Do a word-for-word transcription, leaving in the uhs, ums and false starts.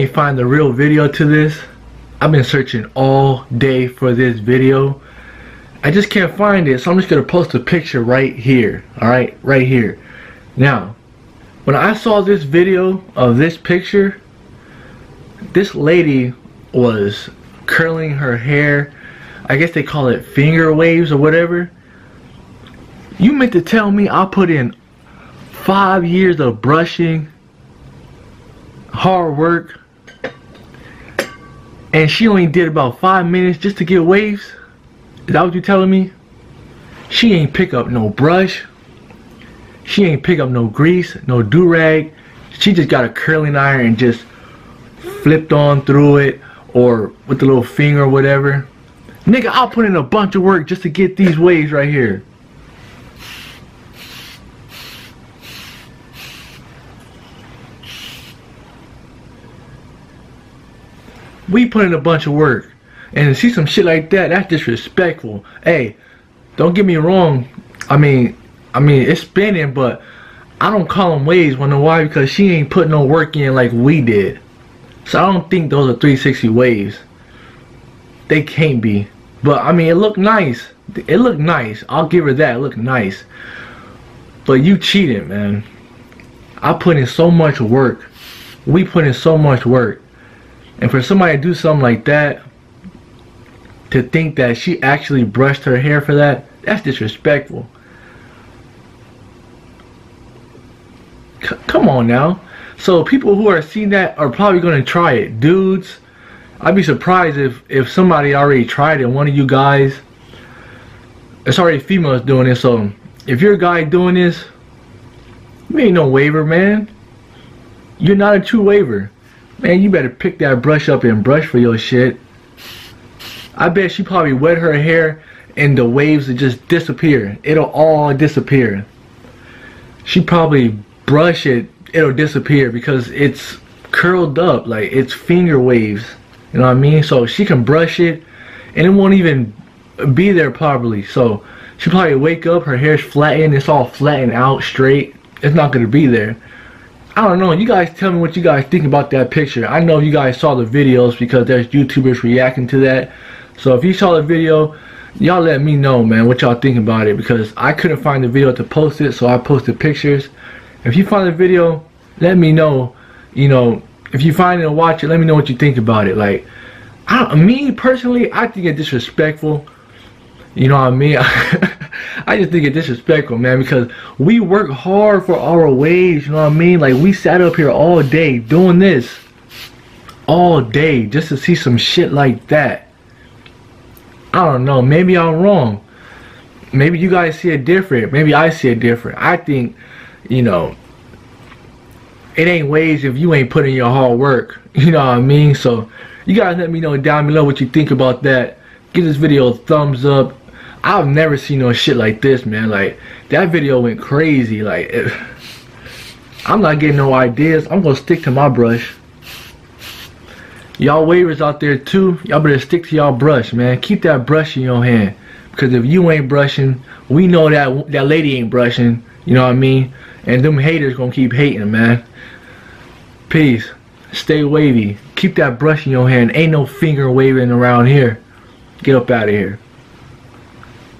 can't find the real video to this. I've been searching all day for this video. I just can't find it, so I'm just gonna post a picture right here. Alright, right here. Now, when I saw this video of this picture, this lady was curling her hair. I guess they call it finger waves or whatever. You meant to tell me I put in five years of brushing, hard work, and she only did about five minutes just to get waves? Is that what you telling me? She ain't pick up no brush. She ain't pick up no grease, no do-rag. She just got a curling iron and just flipped on through it, or with the little finger or whatever. Nigga, I'll put in a bunch of work just to get these waves right here. We put in a bunch of work. And to see some shit like that, that's disrespectful. Hey, don't get me wrong. I mean, I mean, it's spinning, but I don't call them waves. Wonder why? Because she ain't put no work in like we did. So I don't think those are three sixty waves. They can't be. But I mean, it looked nice. It looked nice. I'll give her that. It looked nice. But you cheated, man. I put in so much work. We put in so much work. And for somebody to do something like that, to think that she actually brushed her hair for that, that's disrespectful. C- come on now. So people who are seeing that are probably going to try it. Dudes, I'd be surprised if, if somebody already tried it. One of you guys, it's already females doing this. So if you're a guy doing this, you ain't no waver, man. You're not a true waver. Man, you better pick that brush up and brush for your shit. I bet she probably wet her hair and the waves would just disappear. It'll all disappear. She probably brush it, it'll disappear because it's curled up, like it's finger waves. You know what I mean? So she can brush it and it won't even be there probably. So she probably wake up, her hair's flattened, it's all flattened out straight. It's not gonna be there. I don't know, you guys tell me what you guys think about that picture. I know you guys saw the videos because there's YouTubers reacting to that. So if you saw the video, y'all let me know, man, what y'all think about it, because I couldn't find the video to post it, so I posted pictures. If you find the video, let me know. You know, if you find it and watch it, let me know what you think about it. Like, I, me personally, I think it's disrespectful. You know what I mean? I just think it's disrespectful, man, because we work hard for our wage, you know what I mean? Like, we sat up here all day doing this. All day, just to see some shit like that. I don't know, maybe I'm wrong. Maybe you guys see it different. Maybe I see it different. I think, you know, it ain't waves if you ain't putting your hard work. You know what I mean? So, you guys let me know down below what you think about that. Give this video a thumbs up. I've never seen no shit like this, man. Like, that video went crazy. Like, it, I'm not getting no ideas. I'm gonna stick to my brush. Y'all waivers out there too, y'all better stick to y'all brush, man. Keep that brush in your hand, because if you ain't brushing, we know that that lady ain't brushing. You know what I mean? And them haters gonna keep hating, man. Peace. Stay wavy. Keep that brush in your hand. Ain't no finger waving around here. Get up out of here.